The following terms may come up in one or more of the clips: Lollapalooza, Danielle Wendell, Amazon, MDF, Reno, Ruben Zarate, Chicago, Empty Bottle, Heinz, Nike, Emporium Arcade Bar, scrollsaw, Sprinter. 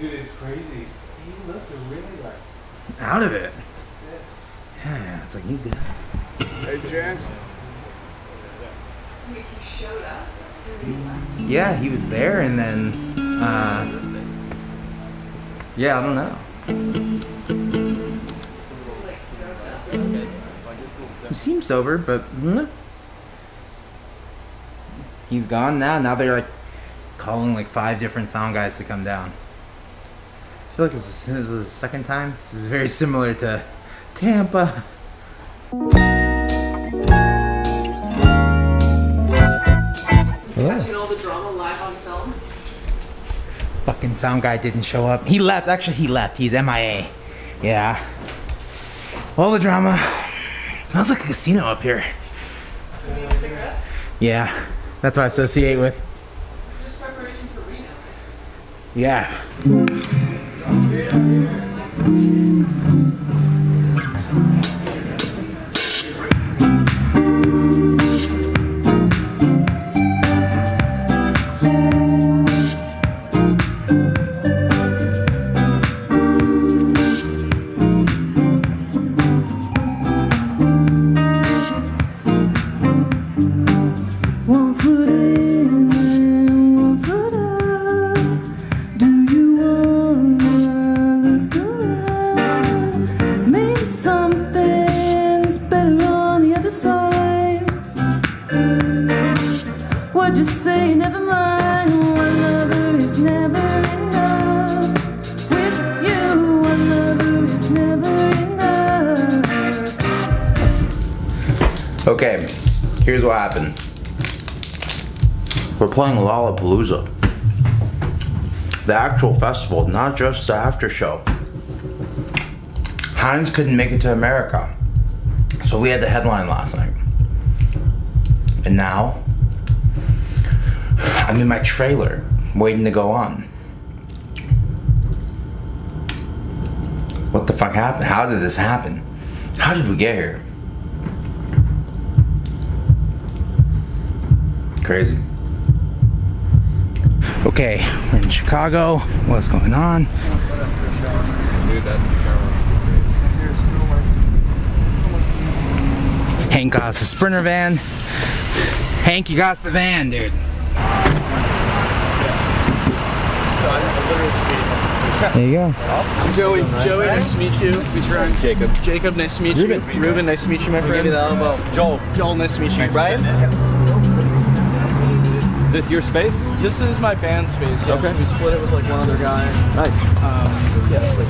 Dude, it's crazy. He looked really like out of it. Yeah, it's like you did. Hey, Jess. He showed up. Yeah, he was there, and then yeah, I don't know. He seems sober, but he's gone now. Now they're like calling like 5 different sound guys to come down. I feel like this is the second time. This is very similar to Tampa. Catching all the drama live on film. Fucking sound guy didn't show up. He left. Actually, he left. He's MIA. Yeah. All the drama. Smells like a casino up here. You mean cigarettes? Yeah. That's what I associate with. Just preparation for Reno. Yeah. It's all great up here. Okay, here's what happened. We're playing Lollapalooza. The actual festival, not just the after show. Heinz couldn't make it to America, so we had the headline last night. And now, I'm in my trailer, waiting to go on. What the fuck happened? How did this happen? How did we get here? Crazy. Okay, we're in Chicago. What's going on? Hank got us a Sprinter van. Hank, you got us the van, dude. There you go. Awesome. Joey, nice to meet you. Nice to meet you, Ryan. Jacob, nice to meet you. Ruben, nice to meet you, my friend. Joel, nice to meet you. Brian? Yes. Is this your space? This is my band space, yeah. Okay. So we split it with like one other guy. Nice. Yeah, it's like...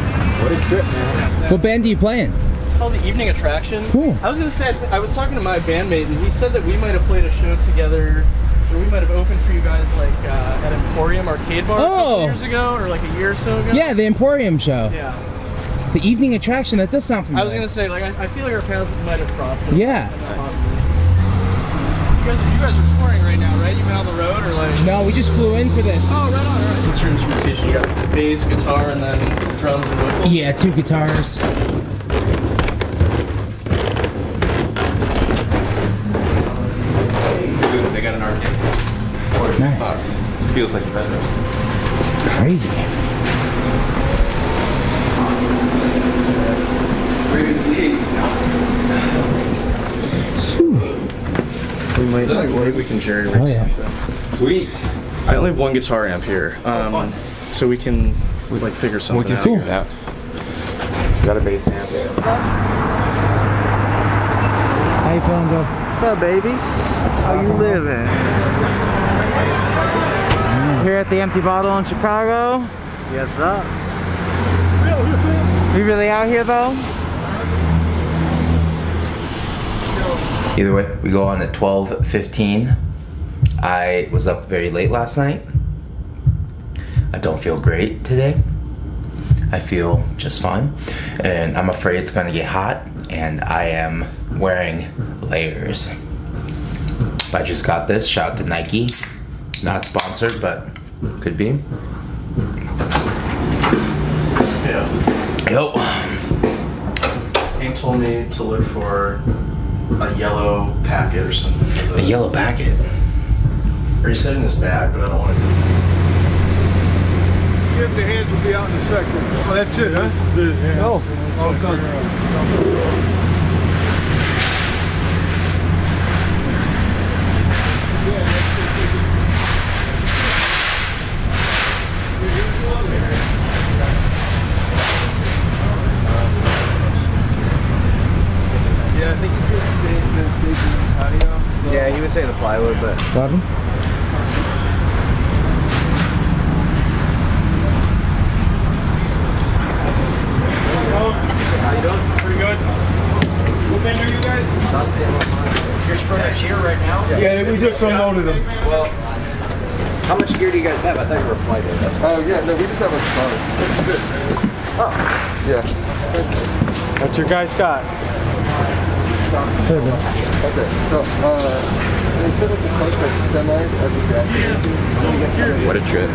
Ooh. What a trip, man. What band are you playing? It's called The Evening Attraction. Cool. I was gonna say, I was talking to my bandmate and he said that we might have played a show together, or we might have opened for you guys like at Emporium Arcade Bar a few years ago, or like a year or so ago. Yeah, the Emporium show. Yeah. The Evening Attraction, that does sound familiar. I was gonna say, like, I feel like our paths might have crossed. Yeah. You guys are touring right now, right? You've been on the road, or like? No, we just flew in for this. Oh, right on, right. What's your instrumentation? You got bass, guitar, and then drums and vocals? Yeah, 2 guitars. Ooh, they got an arcade. Nice. Box. This feels like better. Crazy. We can share it. Oh, yeah. Sweet. I only have 1 guitar amp here, so we can like figure something out. Figure it out. Got a bass amp. How you feeling, bro? What's up, babies? How you living? Here at the Empty Bottle in Chicago. Yes, up. We really out here though. Either way, we go on at 12:15. I was up very late last night. I don't feel great today. I feel just fine. And I'm afraid it's gonna get hot, and I am wearing layers. I just got this, shout out to Nike. Not sponsored, but could be. Yeah. Yo. Hank told me to look for a yellow packet or something. A yellow packet? Or he said in his bag, but I don't want to do it. the hands will be out in a second. Oh, that's it, huh? This is it, yeah. No. Oh, done. Yeah, I think he said the patio. So. Yeah, he was saying the plywood, but. Pardon? How you doing? Pretty good. Who been there, you guys? Your Sprinter's here right now? Yeah, we just unloaded them. Well, how much gear do you guys have? I thought you were flighted. Oh, yeah, no, we just have a car. This is good. Oh, yeah. What your guys got? Okay, so, they set up the close by semis every day. What a trip.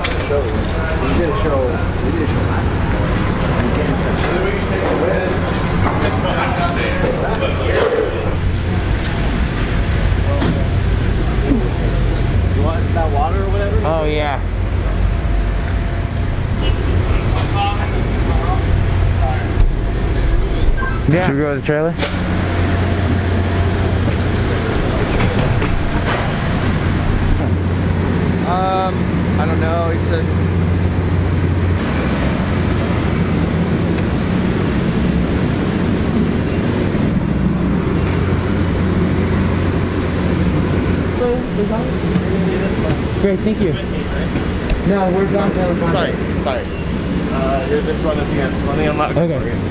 Shows. You want that water or whatever? Oh, yeah. Yeah. Should we go to the trailer? I don't know, he said. Great, thank you. No, we're done. Sorry. Here's this one at the end. Let me unlock. Okay.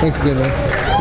Thanks again, man.